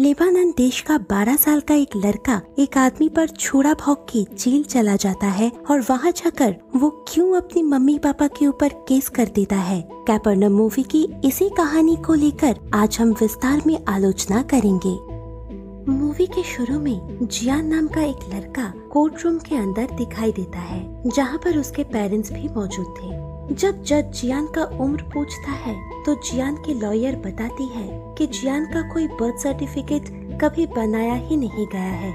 Lebanon देश का 12 साल का एक लड़का एक आदमी पर छुरा भौंक के जेल चला जाता है और वहाँ जाकर वो क्यों अपनी मम्मी पापा के ऊपर केस कर देता है। कैपर्नम मूवी की इसी कहानी को लेकर आज हम विस्तार में आलोचना करेंगे। मूवी के शुरू में जियान नाम का एक लड़का कोर्ट रूम के अंदर दिखाई देता है जहाँ पर उसके पेरेंट्स भी मौजूद थे। जब जज जियान का उम्र पूछता है तो जियान की लॉयर बताती है कि जियान का कोई बर्थ सर्टिफिकेट कभी बनाया ही नहीं गया है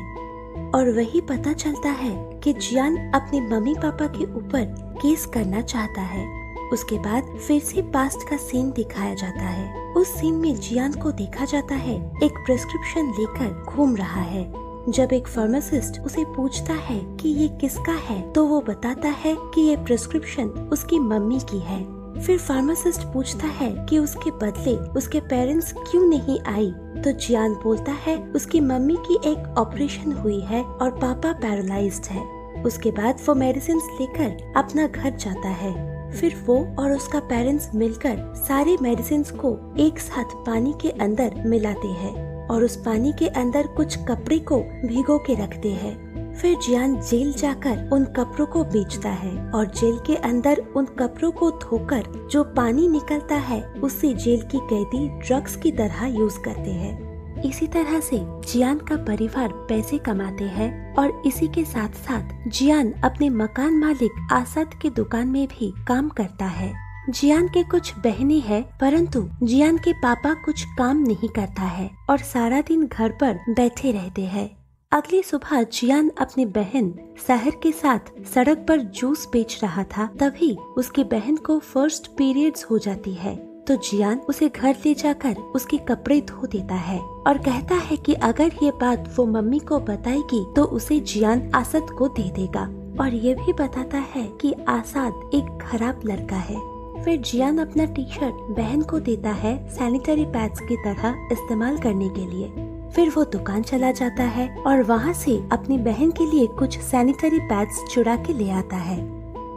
और वही पता चलता है कि जियान अपने मम्मी पापा के ऊपर केस करना चाहता है। उसके बाद फिर से पास्ट का सीन दिखाया जाता है। उस सीन में जियान को देखा जाता है एक प्रिस्क्रिप्शन लेकर घूम रहा है। जब एक फार्मासिस्ट उसे पूछता है कि ये किसका है तो वो बताता है कि ये प्रिस्क्रिप्शन उसकी मम्मी की है। फिर फार्मासिस्ट पूछता है कि उसके बदले उसके पेरेंट्स क्यों नहीं आई तो जियान बोलता है उसकी मम्मी की एक ऑपरेशन हुई है और पापा पैरालाइज्ड है। उसके बाद वो मेडिसिन लेकर अपना घर जाता है। फिर वो और उसका पेरेंट्स मिलकर सारे मेडिसिन को एक साथ पानी के अंदर मिलाते हैं और उस पानी के अंदर कुछ कपड़े को भिगो के रखते हैं। फिर जियान जेल जाकर उन कपड़ों को बेचता है और जेल के अंदर उन कपड़ों को धोकर जो पानी निकलता है उससे जेल की कैदी ड्रग्स की तरह यूज करते हैं। इसी तरह से जियान का परिवार पैसे कमाते हैं और इसी के साथ साथ जियान अपने मकान मालिक आसाद की दुकान में भी काम करता है। जियान के कुछ बहनें हैं परंतु जियान के पापा कुछ काम नहीं करता है और सारा दिन घर पर बैठे रहते हैं। अगली सुबह जियान अपनी बहन सहर के साथ सड़क पर जूस बेच रहा था तभी उसकी बहन को फर्स्ट पीरियड्स हो जाती है तो जियान उसे घर ले जाकर उसके कपड़े धो देता है और कहता है कि अगर ये बात वो मम्मी को बताएगी तो उसे जियान आसाद को दे देगा और ये भी बताता है कि आसाद एक खराब लड़का है। फिर जियान अपना टी शर्ट बहन को देता है सैनिटरी पैड्स की तरह इस्तेमाल करने के लिए। फिर वो दुकान चला जाता है और वहाँ से अपनी बहन के लिए कुछ सैनिटरी पैड्स चुरा के ले आता है।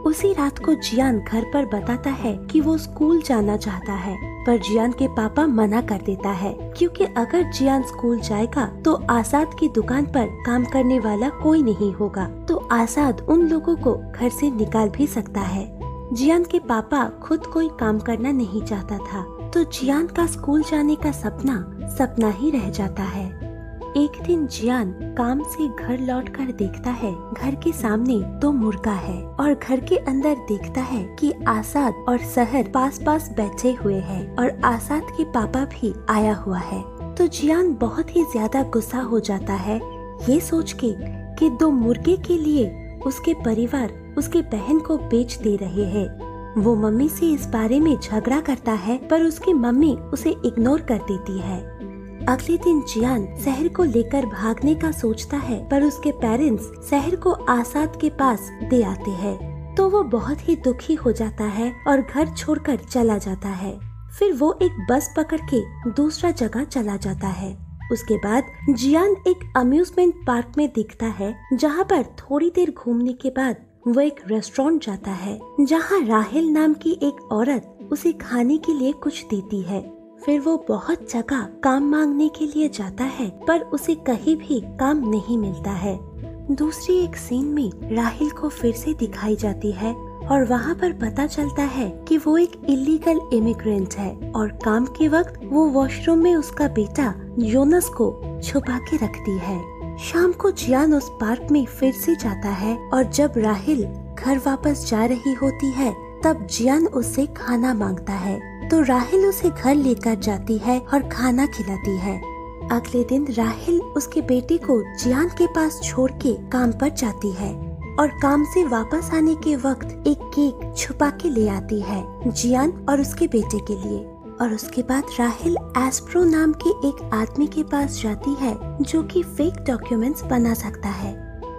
उसी रात को जियान घर पर बताता है कि वो स्कूल जाना चाहता है पर जियान के पापा मना कर देता है क्योंकि अगर जियान स्कूल जाएगा तो आसाद की दुकान पर काम करने वाला कोई नहीं होगा तो आसाद उन लोगों को घर से निकाल भी सकता है। जियान के पापा खुद कोई काम करना नहीं चाहता था तो जियान का स्कूल जाने का सपना सपना ही रह जाता है। एक दिन जियान काम से घर लौटकर देखता है घर के सामने दो मुर्गा है और घर के अंदर देखता है कि आसाद और सहर पास पास बैठे हुए हैं और आसाद के पापा भी आया हुआ है तो जियान बहुत ही ज्यादा गुस्सा हो जाता है ये सोच के कि दो मुर्गे के लिए उसके परिवार उसके बहन को बेच दे रहे हैं। वो मम्मी से इस बारे में झगड़ा करता है पर उसकी मम्मी उसे इग्नोर कर देती है। अगले दिन जियान शहर को लेकर भागने का सोचता है पर उसके पेरेंट्स शहर को आसाद के पास दे आते हैं तो वो बहुत ही दुखी हो जाता है और घर छोड़कर चला जाता है। फिर वो एक बस पकड़ के दूसरा जगह चला जाता है। उसके बाद जियान एक अम्यूजमेंट पार्क में दिखता है जहाँ पर थोड़ी देर घूमने के बाद वो एक रेस्टोरेंट जाता है जहाँ राहेल नाम की एक औरत उसे खाने के लिए कुछ देती है। फिर वो बहुत जगह काम मांगने के लिए जाता है पर उसे कहीं भी काम नहीं मिलता है। दूसरी एक सीन में राहेल को फिर से दिखाई जाती है और वहाँ पर पता चलता है कि वो एक इलीगल इमिग्रेंट है और काम के वक्त वो वॉशरूम में उसका बेटा योनस को छुपा के रखती है। शाम को जियान उस पार्क में फिर से जाता है और जब राहिल घर वापस जा रही होती है तब जियान उससे खाना मांगता है तो राहिल उसे घर लेकर जाती है और खाना खिलाती है। अगले दिन राहिल उसके बेटे को जियान के पास छोड़ के काम पर जाती है और काम से वापस आने के वक्त एक केक छुपा के ले आती है जियान और उसके बेटे के लिए और उसके बाद राहिल एस्प्रो नाम के एक आदमी के पास जाती है जो कि फेक डॉक्यूमेंट्स बना सकता है।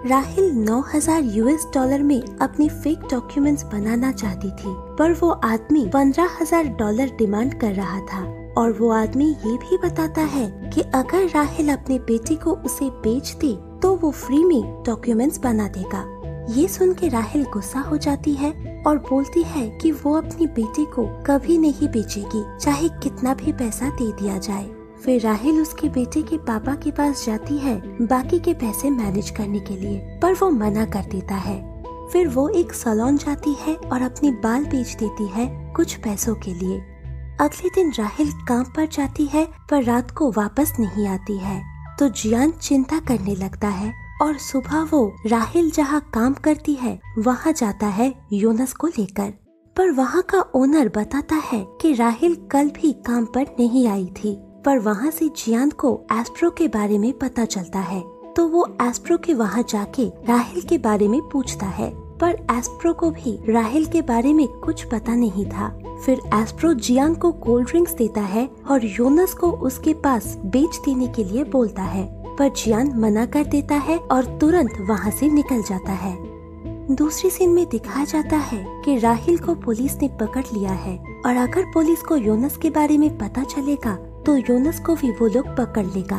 राहिल $9,000 में अपने फेक डॉक्यूमेंट्स बनाना चाहती थी पर वो आदमी $15,000 डिमांड कर रहा था और वो आदमी ये भी बताता है कि अगर राहिल अपने बेटे को उसे बेच दे तो वो फ्री में डॉक्यूमेंट्स बना देगा। ये सुन के राहिल गुस्सा हो जाती है और बोलती है कि वो अपने बेटे को कभी नहीं बेचेगी चाहे कितना भी पैसा दे दिया जाए। फिर राहेल उसके बेटे के पापा के पास जाती है बाकी के पैसे मैनेज करने के लिए, पर वो मना कर देता है। फिर वो एक सैलून जाती है और अपने बाल बेच देती है कुछ पैसों के लिए। अगले दिन राहेल काम पर जाती है पर रात को वापस नहीं आती है, तो जियान चिंता करने लगता है और सुबह वो राहेल जहाँ काम करती है वहाँ जाता है योनस को लेकर। पर वहाँ का ओनर बताता है कि राहेल कल भी काम पर नहीं आई थी। पर वहाँ से जियान को एस्प्रो के बारे में पता चलता है, तो वो एस्प्रो के वहाँ जाके राहेल के बारे में पूछता है, पर एस्प्रो को भी राहेल के बारे में कुछ पता नहीं था। फिर एस्प्रो जियान को कोल्ड ड्रिंक्स देता है और योनस को उसके पास बेच देने के लिए बोलता है, पर जियान मना कर देता है और तुरंत वहाँ से निकल जाता है। दूसरी सीन में दिखाया जाता है कि राहेल को पुलिस ने पकड़ लिया है और अगर पुलिस को योनस के बारे में पता चलेगा तो योनस को भी वो लोग पकड़ लेगा।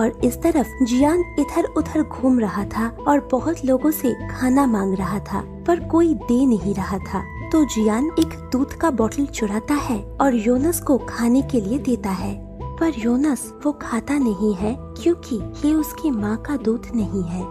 और इस तरफ जियान इधर उधर घूम रहा था और बहुत लोगों से खाना मांग रहा था पर कोई दे नहीं रहा था, तो जियान एक दूध का बोतल चुराता है और योनस को खाने के लिए देता है, पर योनस वो खाता नहीं है क्योंकि ये उसकी माँ का दूध नहीं है।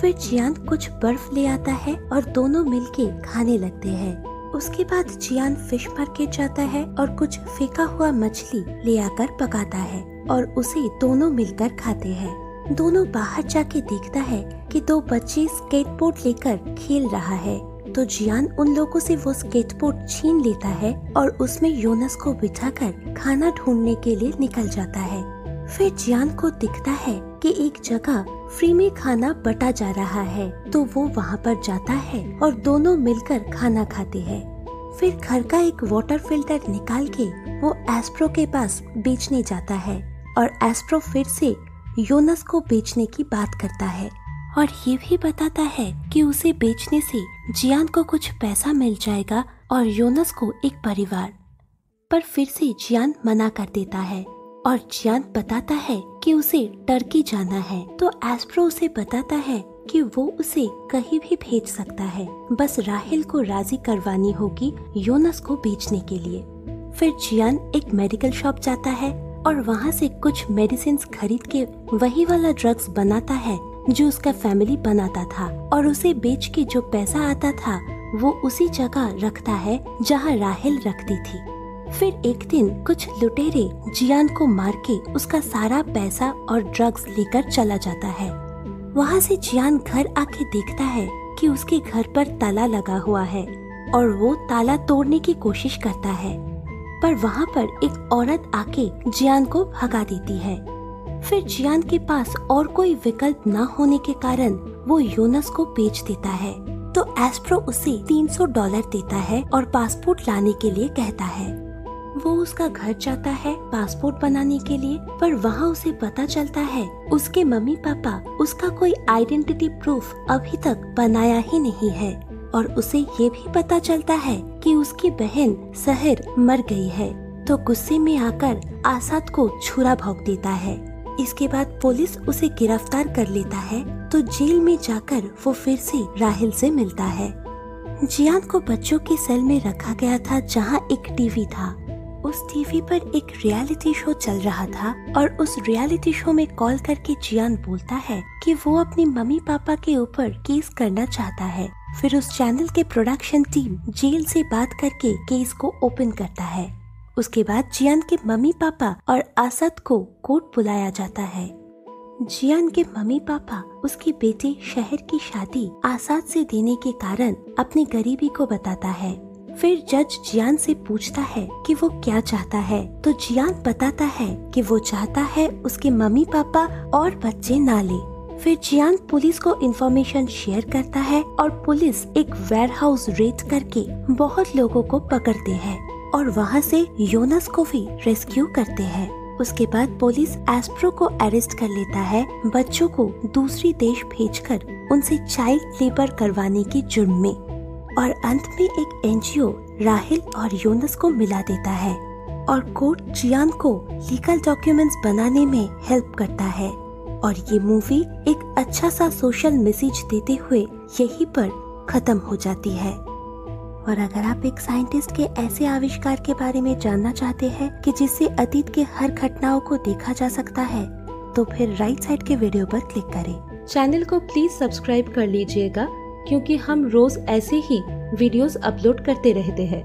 फिर जियान कुछ बर्फ ले आता है और दोनों मिलके खाने लगते हैं। उसके बाद जियान फिश मार्केट जाता है और कुछ फेंका हुआ मछली ले आकर पकाता है और उसे दोनों मिलकर खाते हैं। दोनों बाहर जाके देखता है कि दो बच्चे स्केटबोर्ड लेकर खेल रहा है, तो जियान उन लोगों से वो स्केटबोर्ड छीन लेता है और उसमें योनस को बिठाकर खाना ढूंढने के लिए निकल जाता है। फिर जियान को दिखता है कि एक जगह फ्री में खाना बटा जा रहा है, तो वो वहाँ पर जाता है और दोनों मिलकर खाना खाते हैं। फिर घर का एक वाटर फिल्टर निकाल के वो एस्प्रो के पास बेचने जाता है और एस्प्रो फिर से योनस को बेचने की बात करता है और ये भी बताता है कि उसे बेचने से जियान को कुछ पैसा मिल जाएगा और योनस को एक परिवार। पर फिर से जियान मना कर देता है और जियान बताता है कि उसे टर्की जाना है, तो एस्प्रो उसे बताता है कि वो उसे कहीं भी भेज सकता है, बस राहेल को राजी करवानी होगी योनस को बेचने के लिए। फिर जियान एक मेडिकल शॉप जाता है और वहाँ से कुछ मेडिसिन खरीद के वही वाला ड्रग्स बनाता है जो उसका फैमिली बनाता था और उसे बेच के जो पैसा आता था वो उसी जगह रखता है जहाँ राहेल रखती थी। फिर एक दिन कुछ लुटेरे जियान को मार के उसका सारा पैसा और ड्रग्स लेकर चला जाता है। वहाँ से जियान घर आके देखता है कि उसके घर पर ताला लगा हुआ है और वो ताला तोड़ने की कोशिश करता है, पर वहाँ पर एक औरत आके जियान को भगा देती है। फिर जियान के पास और कोई विकल्प न होने के कारण वो योनस को बेच देता है, तो एस्प्रो उसे $300 देता है और पासपोर्ट लाने के लिए कहता है। वो उसका घर जाता है पासपोर्ट बनाने के लिए, पर वहाँ उसे पता चलता है उसके मम्मी पापा उसका कोई आइडेंटिटी प्रूफ अभी तक बनाया ही नहीं है और उसे ये भी पता चलता है कि उसकी बहन सहर मर गई है, तो गुस्से में आकर आसाद को छुरा भोंक देता है। इसके बाद पुलिस उसे गिरफ्तार कर लेता है, तो जेल में जाकर वो फिर से राहेल से मिलता है। जियान को बच्चों के सेल में रखा गया था जहाँ एक टीवी था। उस टीवी पर एक रियलिटी शो चल रहा था और उस रियलिटी शो में कॉल करके जियान बोलता है कि वो अपने मम्मी पापा के ऊपर केस करना चाहता है। फिर उस चैनल के प्रोडक्शन टीम जेल से बात करके केस को ओपन करता है। उसके बाद जियान के मम्मी पापा और आसद को कोर्ट बुलाया जाता है। जियान के मम्मी पापा उसकी बेटी शहर की शादी आसाद से देने के कारण अपनी गरीबी को बताता है। फिर जज जियान से पूछता है कि वो क्या चाहता है, तो जियान बताता है कि वो चाहता है उसके मम्मी पापा और बच्चे ना ले। फिर जियान पुलिस को इन्फॉर्मेशन शेयर करता है और पुलिस एक वेयरहाउस रेड करके बहुत लोगों को पकड़ते हैं और वहाँ से योनस को भी रेस्क्यू करते हैं। उसके बाद पुलिस एस्प्रो को अरेस्ट कर लेता है बच्चों को दूसरी देश भेजकर उनसे चाइल्ड लेबर करवाने के जुर्म में। और अंत में एक एनजीओ राहेल और योनस को मिला देता है और कोर्ट जियान को लीगल डॉक्यूमेंट्स बनाने में हेल्प करता है। और ये मूवी एक अच्छा सा सोशल मैसेज देते हुए यहीं पर खत्म हो जाती है। और अगर आप एक साइंटिस्ट के ऐसे आविष्कार के बारे में जानना चाहते हैं कि जिससे अतीत के हर घटनाओं को देखा जा सकता है, तो फिर राइट साइड के वीडियो पर क्लिक करें। चैनल को प्लीज सब्सक्राइब कर लीजिएगा क्योंकि हम रोज ऐसे ही वीडियोस अपलोड करते रहते हैं।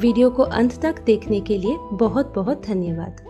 वीडियो को अंत तक देखने के लिए बहुत बहुत धन्यवाद।